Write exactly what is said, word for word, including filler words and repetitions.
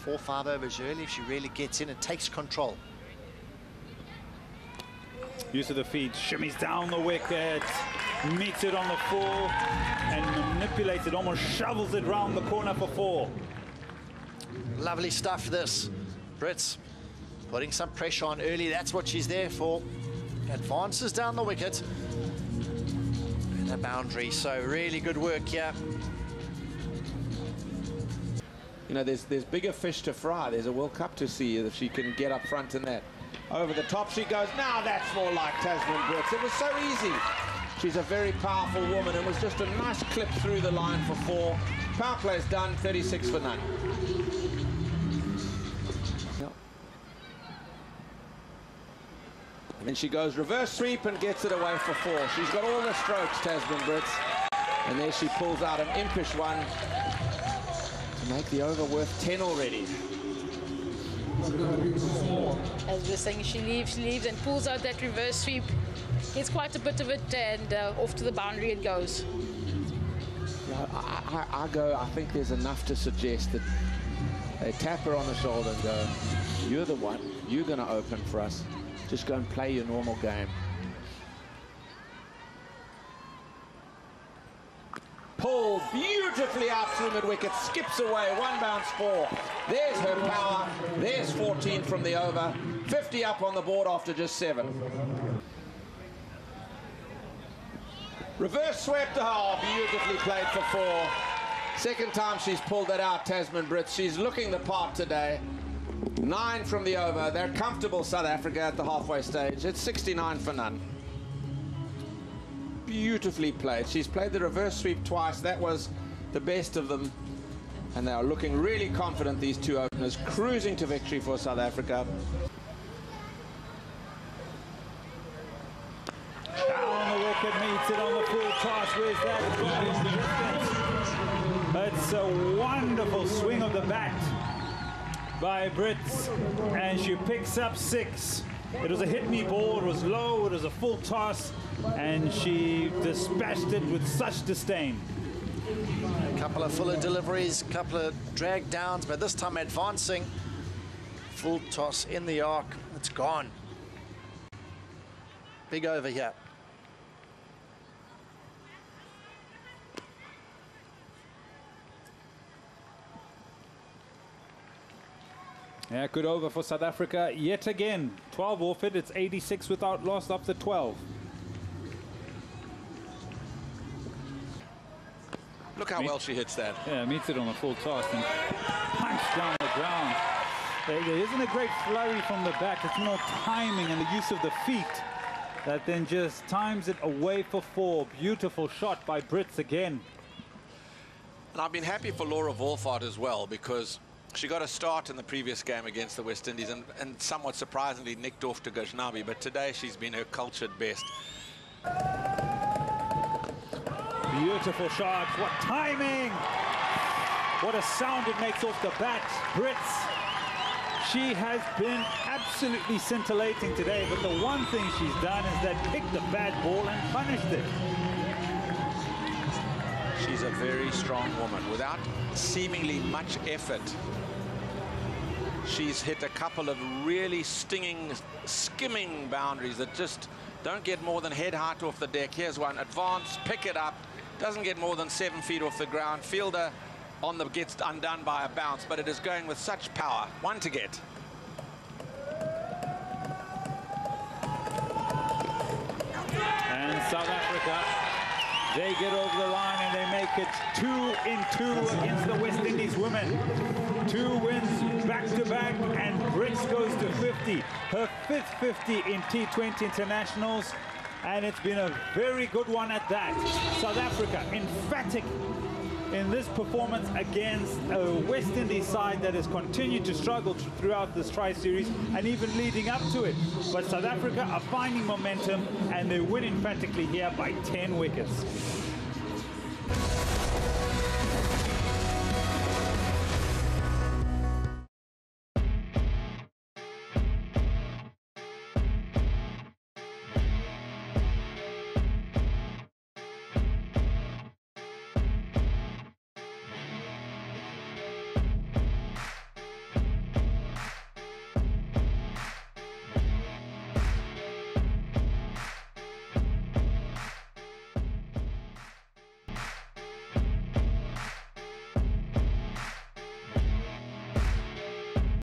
four, five overs early if she really gets in and takes control. Use of the feet, shimmies down the wicket, meets it on the full, and manipulates it, almost shovels it round the corner for four. Lovely stuff, this. Brits putting some pressure on early. That's what she's there for. Advances down the wicket. And a boundary, so really good work here. You know, there's, there's bigger fish to fry. There's a World Cup to see if she can get up front in that. Over the top she goes. Now that's more like Tazmin Brits. It was so easy. She's a very powerful woman. It was just a nice clip through the line for four. Power play's done, thirty-six for none. And then she goes reverse sweep and gets it away for four. She's got all the strokes, Tazmin Brits. And there she pulls out an impish one to make the over worth ten already. As we're saying, she leaves, she leaves and pulls out that reverse sweep. Gets quite a bit of it and uh, off to the boundary it goes. You know, I, I, I go, I think there's enough to suggest that they tap her on the shoulder and go, you're the one, you're going to open for us. Just go and play your normal game. Pulled beautifully out through mid-wicket, skips away, one bounce four. There's her power, there's fourteen from the over, fifty up on the board after just seven. Reverse swept, oh, beautifully played for four. Second time she's pulled that out, Tazmin Brits. She's looking the part today. Nine from the over. They're comfortable, South Africa, at the halfway stage. It's sixty-nine for none. Beautifully played. She's played the reverse sweep twice. That was the best of them, and they are looking really confident, these two openers, cruising to victory for South Africa. Down the wicket, meets it on the full toss. Where's that? It's a wonderful swing of the bat by Brits, and she picks up six. It was a hit-me ball, it was low, it was a full toss, and she dispatched it with such disdain. A couple of fuller deliveries, a couple of drag downs, but this time advancing. Full toss in the arc, it's gone. Big over here. Yeah, good over for South Africa yet again. twelve off it, it's eighty-six without loss after twelve. Look how meets, well she hits that. Yeah, meets it on a full toss and punched down the ground. There, there isn't a great flurry from the back. It's more timing and the use of the feet that then just times it away for four. Beautiful shot by Brits again. And I've been happy for Laura Wolfart as well, because she got a start in the previous game against the West Indies and, and somewhat surprisingly nicked off to Ghoshnabi, but today she's been her cultured best. Beautiful shot. What timing! What a sound it makes off the bat. Brits, she has been absolutely scintillating today, but the one thing she's done is that pick the bad ball and punished it. She's a very strong woman. Without seemingly much effort, she's hit a couple of really stinging, skimming boundaries that just don't get more than head height off the deck. Here's one, advance, pick it up, doesn't get more than seven feet off the ground. Fielder on the gets undone by a bounce, but it is going with such power. One to get. And South Africa, they get over the line and they make it two in two against the West Indies women. Two wins back-to-back, and Brits goes to fifty. Her fifth fifty in T twenty internationals, and it's been a very good one at that. South Africa emphatic in this performance against a West Indies side that has continued to struggle throughout this tri-series and even leading up to it. But South Africa are finding momentum, and they win emphatically here by ten wickets.